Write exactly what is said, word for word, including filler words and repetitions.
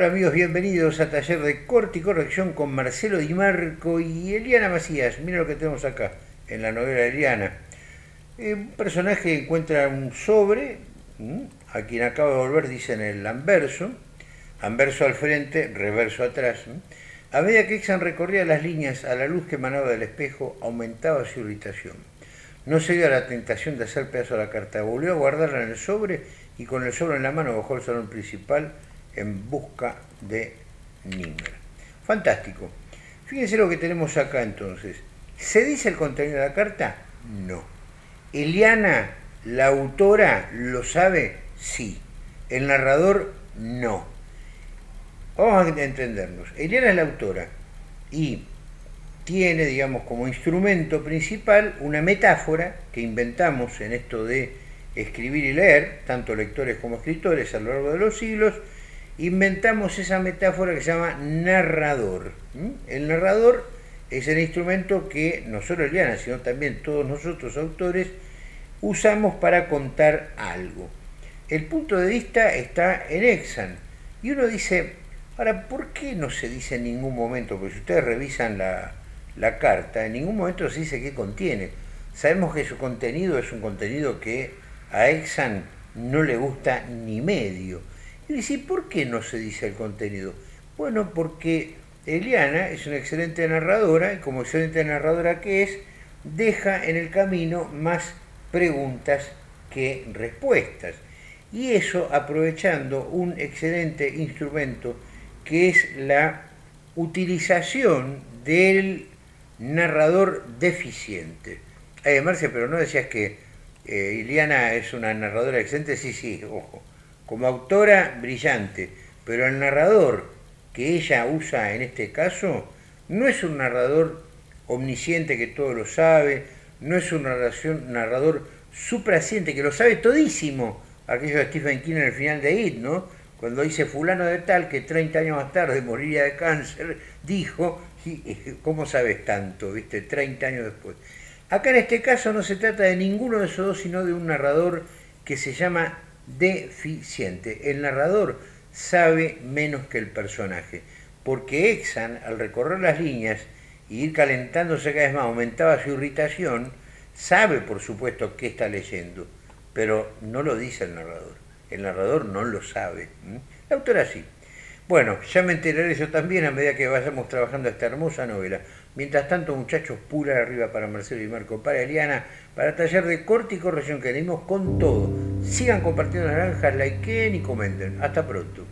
Hola amigos, bienvenidos a Taller de Corte y Corrección con Marcelo Di Marco y Eliana Macías. Miren lo que tenemos acá en la novela de Eliana. Eh, un personaje encuentra un sobre, ¿m? a quien acaba de volver, dicen el anverso, anverso al frente, reverso atrás. ¿M? A medida que Exxan recorría las líneas a la luz que emanaba del espejo, aumentaba su irritación. No cedió a la tentación de hacer pedazo a la carta, volvió a guardarla en el sobre y con el sobre en la mano bajó al salón principal en busca de Nimmer. Fantástico. Fíjense lo que tenemos acá entonces. ¿Se dice el contenido de la carta? No. ¿Eliana, la autora, lo sabe? Sí. ¿El narrador? No. Vamos a entendernos. Eliana es la autora y tiene, digamos, como instrumento principal una metáfora que inventamos en esto de escribir y leer, tanto lectores como escritores a lo largo de los siglos. Inventamos esa metáfora que se llama narrador. ¿Mm? El narrador es el instrumento que no solo Eliana, sino también todos nosotros autores usamos para contar algo. El punto de vista está en Exxan. Y uno dice, ahora, ¿por qué no se dice en ningún momento? Porque si ustedes revisan la, la carta, en ningún momento se dice qué contiene. Sabemos que su contenido es un contenido que a Exxan no le gusta ni medio. Y dice, ¿por qué no se dice el contenido? Bueno, porque Eliana es una excelente narradora, y como excelente narradora que es, deja en el camino más preguntas que respuestas. Y eso aprovechando un excelente instrumento que es la utilización del narrador deficiente. Ay, Marce, pero no decías que eh, Eliana es una narradora excelente. Sí, sí, ojo. Como autora, brillante, pero el narrador que ella usa en este caso no es un narrador omnisciente que todo lo sabe, no es un narrador supraciente que lo sabe todísimo, aquello de Stephen King en el final de It, ¿no? Cuando dice fulano de tal que treinta años más tarde moriría de cáncer, dijo, ¿cómo sabes tanto? ¿Viste? treinta años después. Acá en este caso no se trata de ninguno de esos dos, sino de un narrador que se llama deficiente. El narrador sabe menos que el personaje, porque Exxan, al recorrer las líneas y ir calentándose cada vez más, aumentaba su irritación. Sabe, por supuesto, qué está leyendo, pero no lo dice el narrador. El narrador no lo sabe. La autora sí. Bueno, ya me enteraré yo también a medida que vayamos trabajando esta hermosa novela. Mientras tanto, muchachos, pura arriba para Marcelo Di Marco, para Eliana, para Taller de Corte y Corrección, que venimos con todo. Sigan compartiendo naranjas, likeen y comenten. Hasta pronto.